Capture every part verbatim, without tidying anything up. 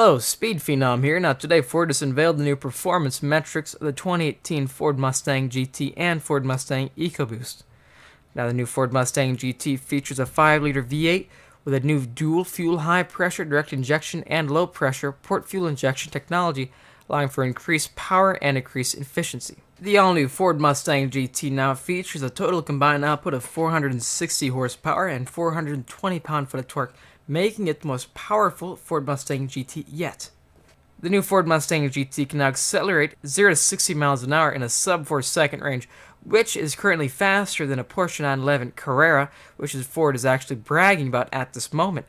Hello, Speed Phenom here. Now today Ford has unveiled the new performance metrics of the twenty eighteen Ford Mustang G T and Ford Mustang EcoBoost. Now the new Ford Mustang G T features a five liter V eight with a new dual fuel high pressure direct injection and low pressure port fuel injection technology, allowing for increased power and increased efficiency. The all-new Ford Mustang G T now features a total combined output of four hundred sixty horsepower and four hundred twenty pound-foot of torque, making it the most powerful Ford Mustang G T yet. The new Ford Mustang G T can now accelerate zero to sixty miles an hour in a sub four second range, which is currently faster than a Porsche nine eleven Carrera, which is Ford is actually bragging about at this moment.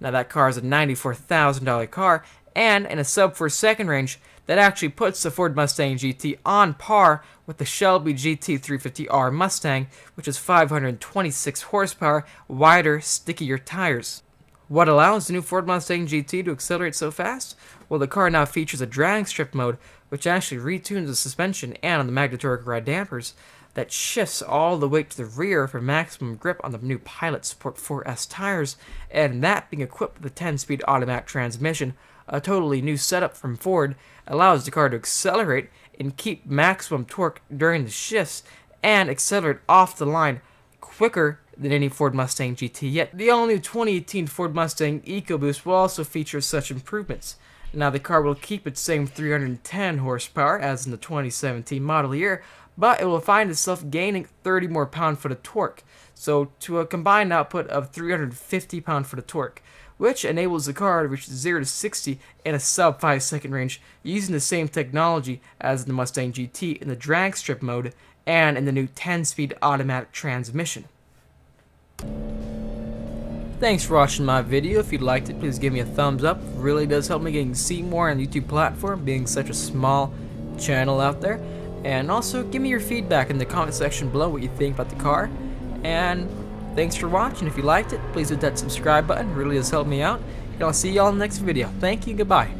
Now that car is a ninety-four thousand dollar car, and in a sub four second range, that actually puts the Ford Mustang G T on par with the Shelby G T three fifty R Mustang, which is five hundred twenty-six horsepower, wider, stickier tires. What allows the new Ford Mustang G T to accelerate so fast? Well, the car now features a drag strip mode, which actually retunes the suspension and on the magnetoric rod dampers that shifts all the weight to the rear for maximum grip on the new Pilot Sport four S tires, and that being equipped with a ten speed automatic transmission, a totally new setup from Ford, allows the car to accelerate and keep maximum torque during the shifts and accelerate off the line quicker than any Ford Mustang G T yet. The all-new twenty eighteen Ford Mustang EcoBoost will also feature such improvements. Now the car will keep its same three hundred ten horsepower as in the twenty seventeen model year, but it will find itself gaining thirty more pound-foot of torque, so to a combined output of three hundred fifty pound-foot of torque, which enables the car to reach zero to sixty in a sub five second range using the same technology as the Mustang G T in the drag strip mode and in the new ten speed automatic transmission. Thanks for watching my video. If you liked it, please give me a thumbs up. It really does help me getting seen more on the YouTube platform, being such a small channel out there. And also, give me your feedback in the comment section below what you think about the car. And thanks for watching. If you liked it, please hit that subscribe button. It really does help me out. And I'll see you all in the next video. Thank you. Goodbye.